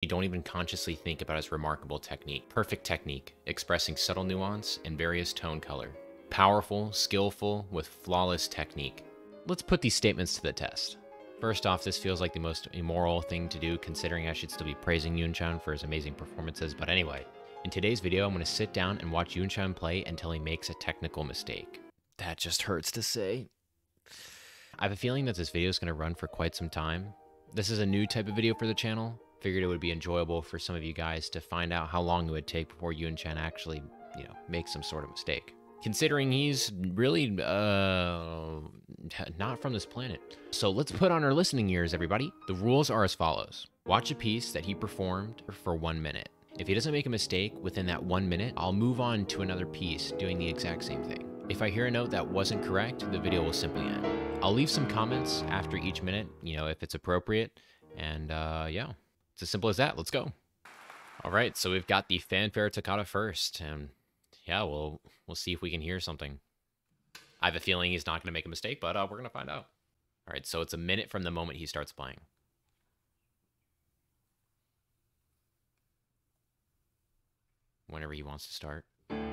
you don't even consciously think about his remarkable technique. Perfect technique, expressing subtle nuance and various tone color. Powerful, skillful, with flawless technique. Let's put these statements to the test. First off, this feels like the most immoral thing to do, considering I should still be praising Yunchan for his amazing performances, but anyway. In today's video, I'm going to sit down and watch Yunchan play until he makes a technical mistake. That just hurts to say. I have a feeling that this video is going to run for quite some time. This is a new type of video for the channel. Figured it would be enjoyable for some of you guys to find out how long it would take before Yunchan actually, makes some sort of mistake. Considering he's really, not from this planet. So let's put on our listening ears, everybody. The rules are as follows. Watch a piece that he performed for 1 minute. If he doesn't make a mistake within that 1 minute, I'll move on to another piece doing the exact same thing. If I hear a note that wasn't correct, the video will simply end. I'll leave some comments after each minute, if it's appropriate. And yeah, it's as simple as that. Let's go. All right, so we've got the fanfare toccata first, and yeah, we'll see if we can hear something. I have a feeling he's not going to make a mistake, but we're going to find out. All right, so it's 1 minute from the moment he starts playing. Whenever he wants to start. Okay.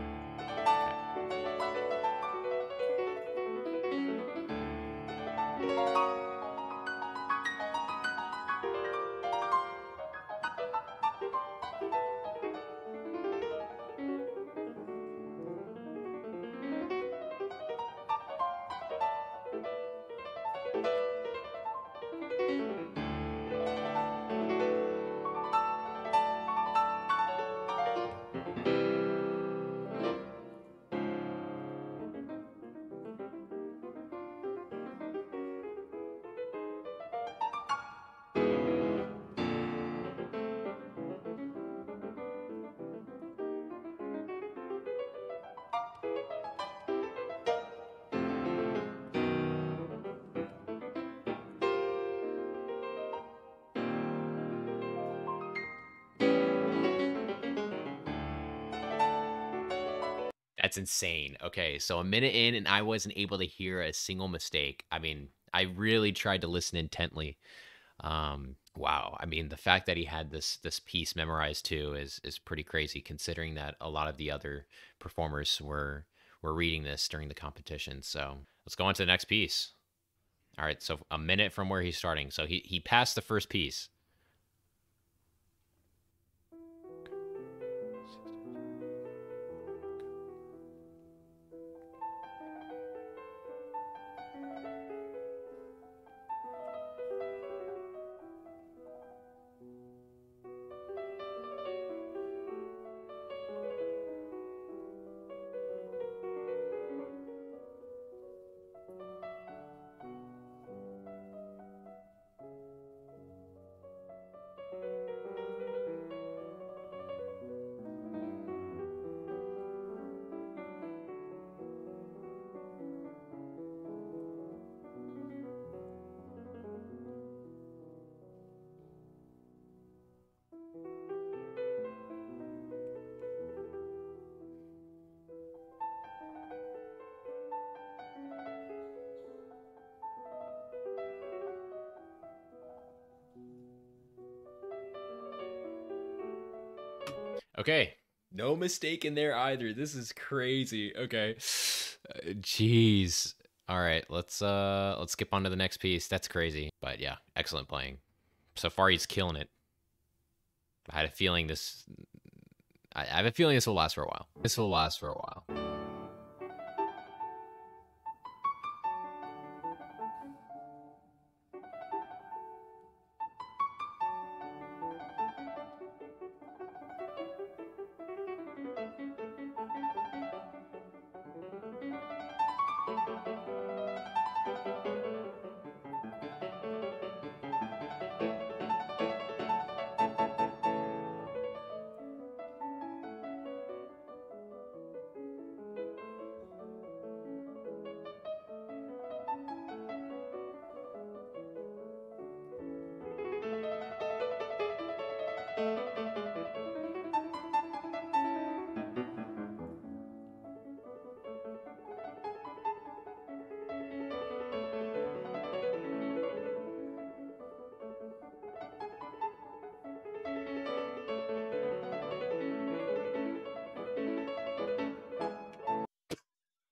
That's insane. Okay, so 1 minute in and I wasn't able to hear a single mistake. I mean, I really tried to listen intently. Wow. I mean, the fact that he had this piece memorized too is pretty crazy, considering that a lot of the other performers were reading this during the competition. So let's go on to the next piece. All right, so 1 minute from where he's starting. So he passed the first piece. Okay, no mistake in there either. This is crazy. Okay, jeez. All right, let's skip on to the next piece. That's crazy, but yeah, excellent playing. So far, he's killing it. I had a feeling this. I have a feeling this will last for a while. This will last for a while.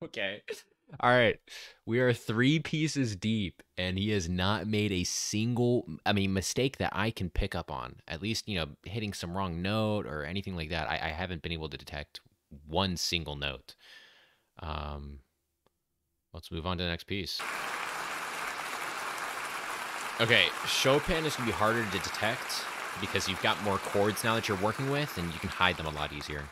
Okay. All right. We are 3 pieces deep, and he has not made a single, mistake that I can pick up on. At least, hitting some wrong note or anything like that. I haven't been able to detect one single note. Let's move on to the next piece. Okay, Chopin is going to be harder to detect because you've got more chords now that you're working with, and you can hide them a lot easier.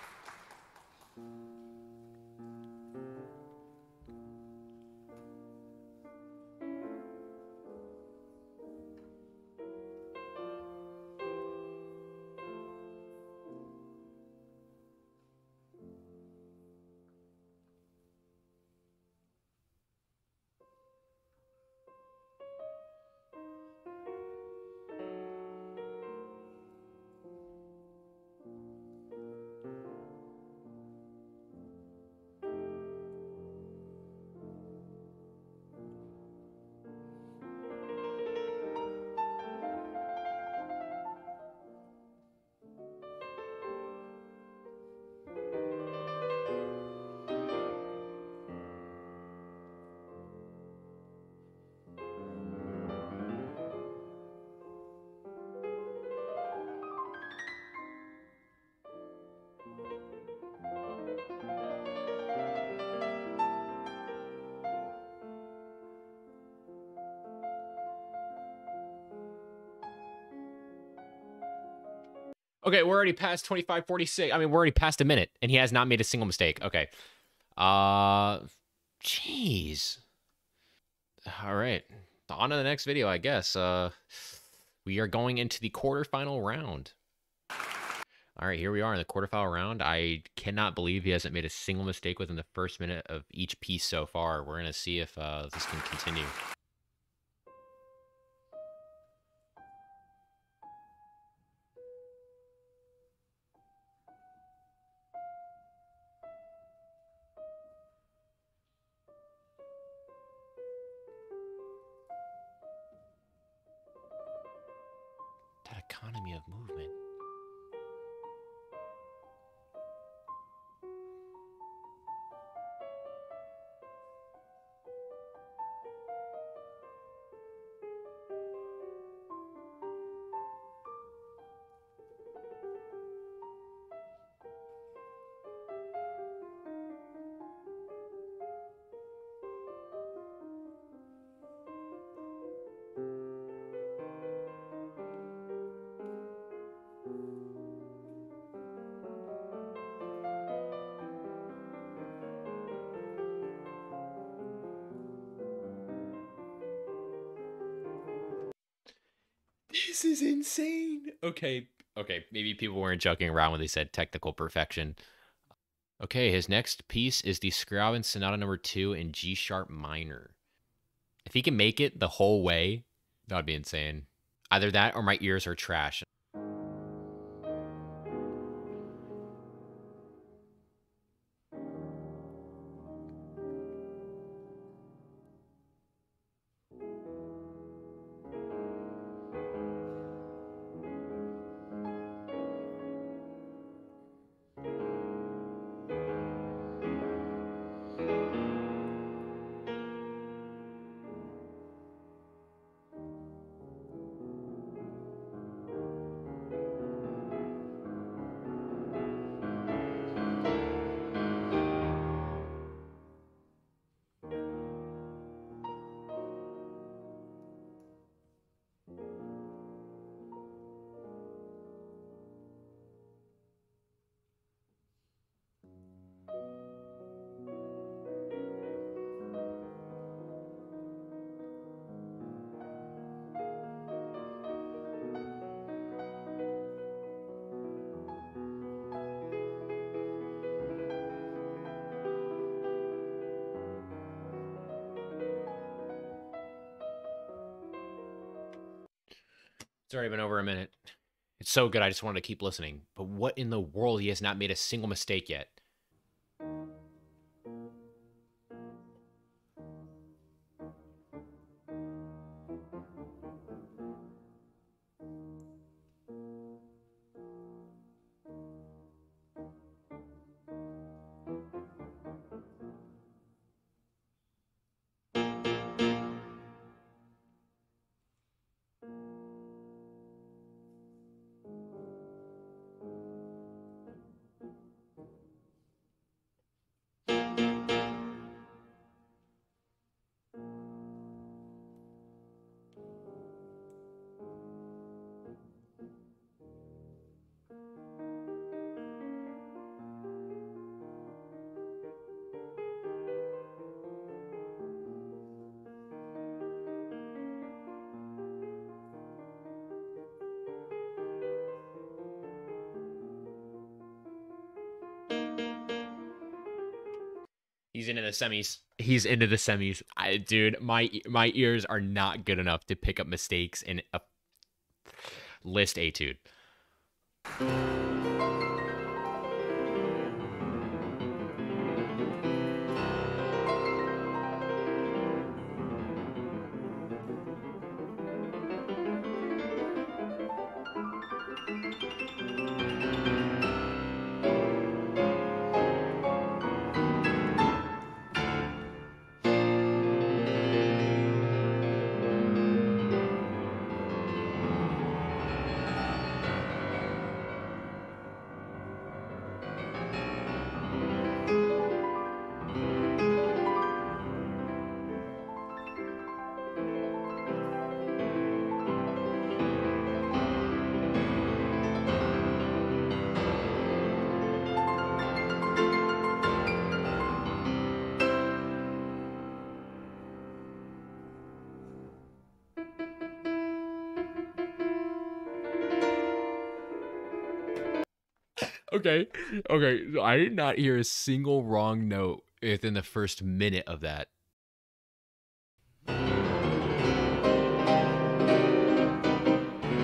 Okay, we're already past 25:46. We're already past a minute, and he has not made a single mistake. Okay. Jeez. All right. On to the next video, I guess. We are going into the quarterfinal round. All right, here we are in the quarterfinal round. I cannot believe he hasn't made a single mistake within the first minute of each piece so far. We're going to see if this can continue. Economy of movement. This is insane. Okay, maybe people weren't joking around when they said technical perfection. Okay, his next piece is the Scriabin Sonata number 2 in G sharp minor. If he can make it the whole way, that would be insane. Either that or my ears are trash. It's already been over a minute. It's so good, I just wanted to keep listening. But what in the world? He has not made a single mistake yet. He's into the semis. He's into the semis. Dude, my ears are not good enough to pick up mistakes in a Liszt etude. Okay, I did not hear a single wrong note within the first minute of that.